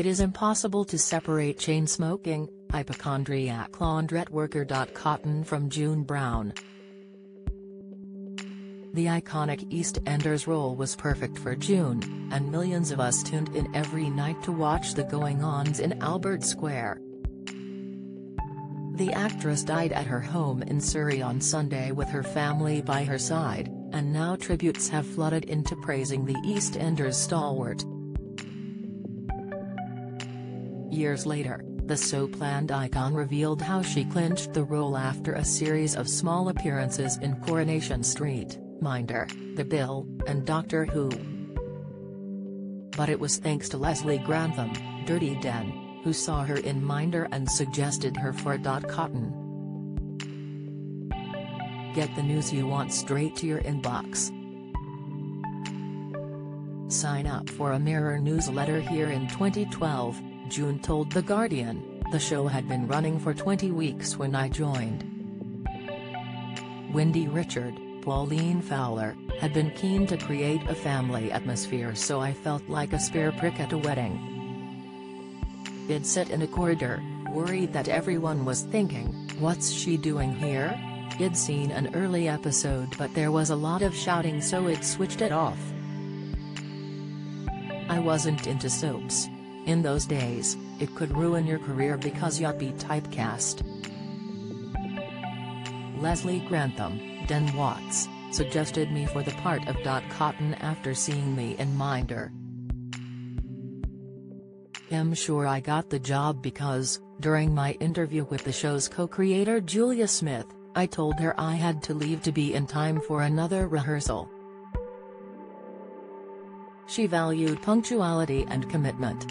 It is impossible to separate chain-smoking, hypochondriac laundrette worker Dot Cotton from June Brown. The iconic EastEnders role was perfect for June, and millions of us tuned in every night to watch the going-ons in Albert Square. The actress died at her home in Surrey on Sunday with her family by her side, and now tributes have flooded into praising the EastEnders stalwart. Years later, the soap-land icon revealed how she clinched the role after a series of small appearances in Coronation Street, Minder, The Bill, and Doctor Who. But it was thanks to Leslie Grantham, Dirty Den, who saw her in Minder and suggested her for Dot Cotton. Get the news you want straight to your inbox. Sign up for a Mirror newsletter here in 2012, June told The Guardian. The show had been running for 20 weeks when I joined. Wendy Richard, Pauline Fowler, had been keen to create a family atmosphere, so I felt like a spare prick at a wedding. I'd sit in a corridor, worried that everyone was thinking, what's she doing here? I'd seen an early episode, but there was a lot of shouting, so I'd switched it off. I wasn't into soaps. In those days, it could ruin your career because you'd be typecast. Leslie Grantham, Den Watts, suggested me for the part of Dot Cotton after seeing me in Minder. I'm sure I got the job because, during my interview with the show's co-creator Julia Smith, I told her I had to leave to be in time for another rehearsal. She valued punctuality and commitment.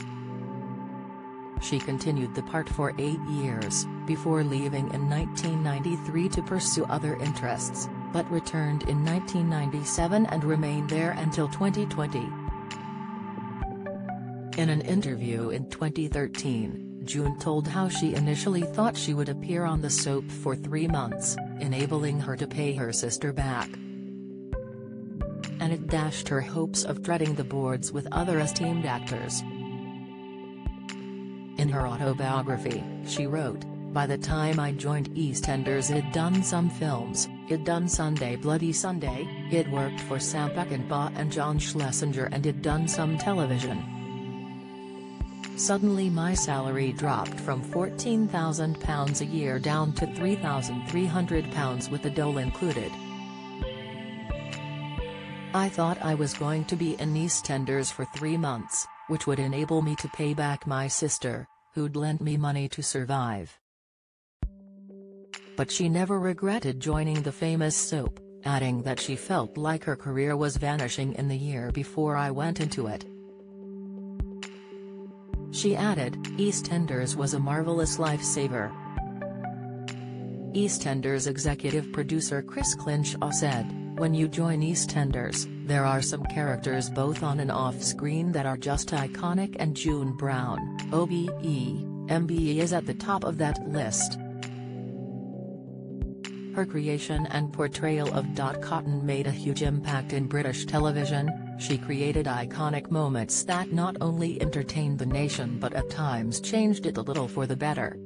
She continued the part for 8 years, before leaving in 1993 to pursue other interests, but returned in 1997 and remained there until 2020. In an interview in 2013, June told how she initially thought she would appear on the soap for 3 months, enabling her to pay her sister back. And it dashed her hopes of treading the boards with other esteemed actors. In her autobiography, she wrote, by the time I joined EastEnders I'd done some films, I'd done Sunday Bloody Sunday, I'd worked for Sam Peckinpah and John Schlesinger, and I'd done some television. Suddenly my salary dropped from £14,000 a year down to £3,300 with the dole included. I thought I was going to be in EastEnders for 3 months, which would enable me to pay back my sister, who'd lent me money to survive. But she never regretted joining the famous soap, adding that she felt like her career was vanishing in the year before I went into it. She added, EastEnders was a marvelous lifesaver. EastEnders executive producer Chris said, when you join EastEnders, there are some characters both on and off screen that are just iconic, and June Brown, OBE, MBE is at the top of that list. Her creation and portrayal of Dot Cotton made a huge impact in British television. She created iconic moments that not only entertained the nation but at times changed it a little for the better.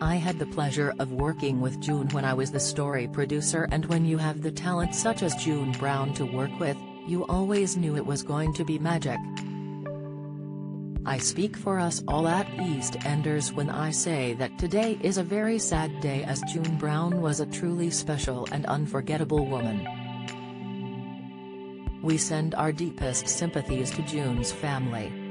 I had the pleasure of working with June when I was the story producer, and when you have the talent such as June Brown to work with, you always knew it was going to be magic. I speak for us all at EastEnders when I say that today is a very sad day, as June Brown was a truly special and unforgettable woman. We send our deepest sympathies to June's family.